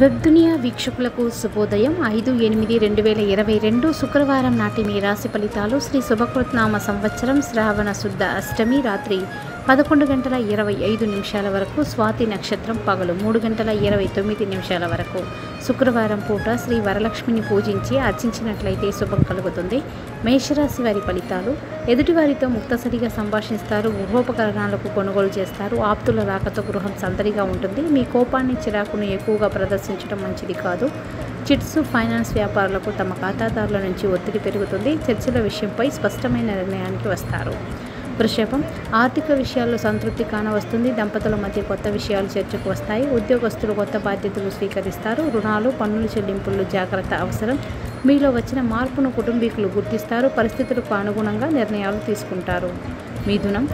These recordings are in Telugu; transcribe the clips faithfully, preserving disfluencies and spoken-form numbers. వెబ్దునియా వీక్షకులకు శుభోదయం ఐదు ఎనిమిది రెండు వేల ఇరవై రెండు శుక్రవారం నాటి మీ రాశి ఫలితాలు శ్రీ శుభకృత్నామ సంవత్సరం శ్రావణ శుద్ధ అష్టమి రాత్రి పదకొండు గంటల ఇరవై ఐదు నిమిషాల వరకు స్వాతి నక్షత్రం పగలు మూడు గంటల ఇరవై తొమ్మిది నిమిషాల వరకు శుక్రవారం పూట శ్రీ వరలక్ష్మిని పూజించి అర్చించినట్లయితే శుభం కలుగుతుంది. మేషరాశి వారి ఫలితాలు ఎదుటివారితో ముక్తసరిగా సంభాషిస్తారు, గృహోపకరణాలకు కొనుగోలు చేస్తారు, ఆప్తుల రాకతో గృహం సందడిగా ఉంటుంది. మీ కోపాన్ని చిరాకును ఎక్కువగా ప్రదర్శించడం మంచిది కాదు. చిట్స్ ఫైనాన్స్ వ్యాపారులకు తమ ఖాతాదారుల నుంచి ఒత్తిడి పెరుగుతుంది. చర్చల విషయంపై స్పష్టమైన నిర్ణయానికి వస్తారు. వృషభం ఆర్థిక విషయాల్లో సంతృప్తి కానవస్తుంది. దంపతుల మధ్య కొత్త విషయాలు చర్చకు వస్తాయి. ఉద్యోగస్తులు కొత్త బాధ్యతలు స్వీకరిస్తారు. రుణాలు పన్నుల చెల్లింపుల్లో జాగ్రత్త అవసరం. మీలో వచ్చిన మార్పును కుటుంబీకులు గుర్తిస్తారు. పరిస్థితులకు అనుగుణంగా నిర్ణయాలు తీసుకుంటారు. మిథునం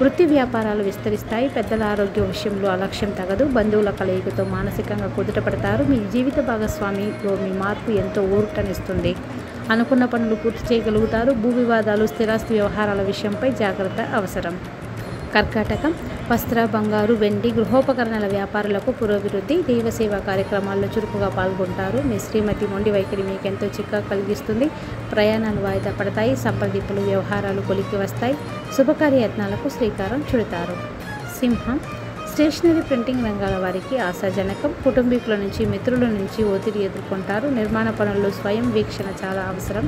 వృత్తి వ్యాపారాలు విస్తరిస్తాయి. పెద్దల ఆరోగ్య విషయంలో అలక్ష్యం తగదు. బంధువుల కలయికతో మానసికంగా కుదుటపడతారు. మీ జీవిత భాగస్వామిలో మీ మార్పు ఎంతో ఊరటనిస్తుంది. అనుకున్న పనులు పూర్తి చేయగలుగుతారు. భూ వివాదాలు, స్థిరాస్తి వ్యవహారాల విషయంపై జాగ్రత్త అవసరం. కర్కాటకం వస్త్ర, బంగారు, వెండి, గృహోపకరణాల వ్యాపారులకు పురోభివృద్ధి. దైవసేవా కార్యక్రమాల్లో చురుకుగా పాల్గొంటారు. మీ శ్రీమతి మొండి వైఖరి మీకు ఎంతో చిక్క కలిగిస్తుంది. ప్రయాణాలు వాయిదా పడతాయి. సంప్రదింపులు వ్యవహారాలు కొలికి వస్తాయి. శుభకార్యత్నాలకు శ్రీకారం చుడతారు. సింహం స్టేషనరీ, ప్రింటింగ్ రంగాల వారికి ఆశాజనకం. కుటుంబీకుల నుంచి, మిత్రుల నుంచి ఒత్తిడి ఎదుర్కొంటారు. నిర్మాణ పనుల్లో స్వయం వీక్షణ చాలా అవసరం.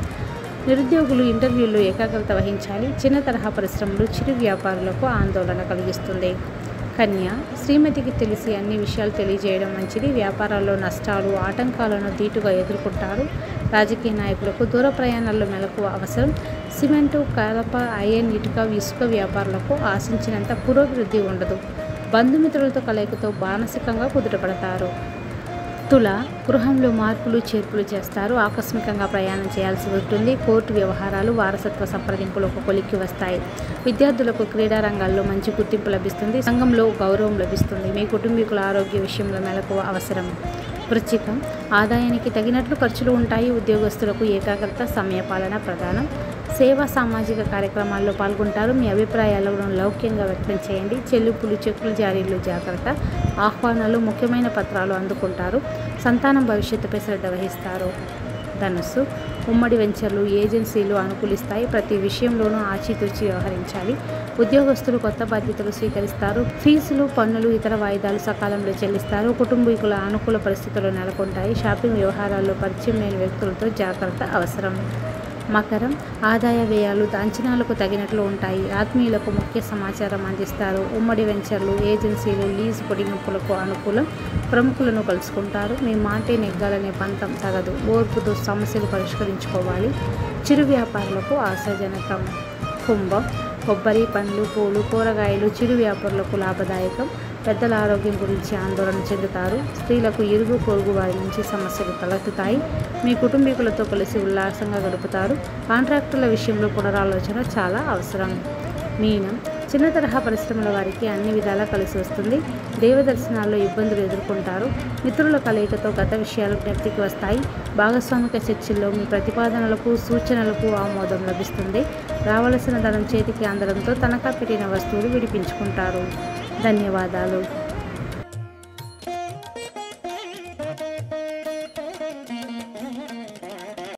నిరుద్యోగులు ఇంటర్వ్యూల్లో ఏకాగ్రత వహించాలి. చిన్న తరహా పరిశ్రమలు, చిరు వ్యాపారులకు ఆందోళన కలిగిస్తుంది. కన్య శ్రీమతికి తెలిసి అన్ని విషయాలు తెలియజేయడం మంచిది. వ్యాపారాల్లో నష్టాలు, ఆటంకాలను దీటుగా ఎదుర్కొంటారు. రాజకీయ నాయకులకు దూర ప్రయాణాల్లో మెలకువ అవసరం. సిమెంటు, కలప, ఐరన్, ఇటుక, ఇసుక వ్యాపారులకు ఆశించినంత పురోభివృద్ధి ఉండదు. బంధుమిత్రులతో కలయికతో మానసికంగా కుదుటపడతారు. తుల గృహంలో మార్పులు చేర్పులు చేస్తారు. ఆకస్మికంగా ప్రయాణం చేయాల్సి ఉంటుంది. కోర్టు వ్యవహారాలు, వారసత్వ సంప్రదింపులకు కొలిక్కి వస్తాయి. విద్యార్థులకు క్రీడా రంగాల్లో మంచి గుర్తింపు లభిస్తుంది. సంఘంలో గౌరవం లభిస్తుంది. మీ కుటుంబీకుల ఆరోగ్య విషయంలో మెలకువ అవసరం. వృచ్చికం ఆదాయానికి తగినట్లు ఖర్చులు ఉంటాయి. ఉద్యోగస్తులకు ఏకాగ్రత, సమయపాలన ప్రధానం. సేవా సామాజిక కార్యక్రమాల్లో పాల్గొంటారు. మీ అభిప్రాయాలను లౌక్యంగా వ్యక్తం చేయండి. చెల్లింపులు, చెక్కుల జారీలు జాగ్రత్త. ఆహ్వానాలు, ముఖ్యమైన పత్రాలు అందుకుంటారు. సంతానం భవిష్యత్తుపై శ్రద్ధ వహిస్తారు. ధనుస్సు ఉమ్మడి వెంచర్లు, ఏజెన్సీలు అనుకూలిస్తాయి. ప్రతి విషయంలోనూ ఆచితూచి వ్యవహరించాలి. ఉద్యోగస్తులు కొత్త బాధ్యతలు స్వీకరిస్తారు. ఫీజులు, పన్నులు, ఇతర వాయిదాలు సకాలంలో చెల్లిస్తారు. కుటుంబీకుల అనుకూల పరిస్థితులు నెలకొంటాయి. షాపింగ్ వ్యవహారాల్లో పరిచయం లేని వ్యక్తులతో జాగ్రత్త అవసరం. మకరం ఆదాయ వ్యయాలు అంచనాలకు తగినట్లు ఉంటాయి. ఆత్మీయులకు ముఖ్య సమాచారం అందిస్తారు. ఉమ్మడి వెంచర్లు, ఏజెన్సీలు, లీజు పొడిగింపులకు అనుకూలం. ప్రముఖులను కలుసుకుంటారు. మీ మాటే నెగ్గాలనే పంతం తగదు. ఓర్పుతో సమస్యలు పరిష్కరించుకోవాలి. చిరు వ్యాపారులకు ఆశాజనకం. కుంభం కొబ్బరి, పండ్లు, పూలు, కూరగాయలు చిరు వ్యాపారులకు లాభదాయకం. పెద్దల ఆరోగ్యం గురించి ఆందోళన చెందుతారు. స్త్రీలకు ఇరుగు పొరుగు వారి నుంచి సమస్యలు తలెత్తుతాయి. మీ కుటుంబీకులతో కలిసి ఉల్లాసంగా గడుపుతారు. కాంట్రాక్టుల విషయంలో పునరాలోచన చాలా అవసరం. మీనం చిన్న తరహా పరిశ్రమల వారికి అన్ని విధాలా కలిసి వస్తుంది. దైవదర్శనాల్లో ఇబ్బందులు ఎదుర్కొంటారు. మిత్రుల కలయికతో గత విషయాలు జ్ఞప్తికి వస్తాయి. భాగస్వామిక చర్చల్లో మీ ప్రతిపాదనలకు, సూచనలకు ఆమోదం లభిస్తుంది. రావలసిన ధనం చేతికి అందడంతో తనఖా పెట్టిన వస్తువులు విడిపించుకుంటారు. ధన్యవాదాలు.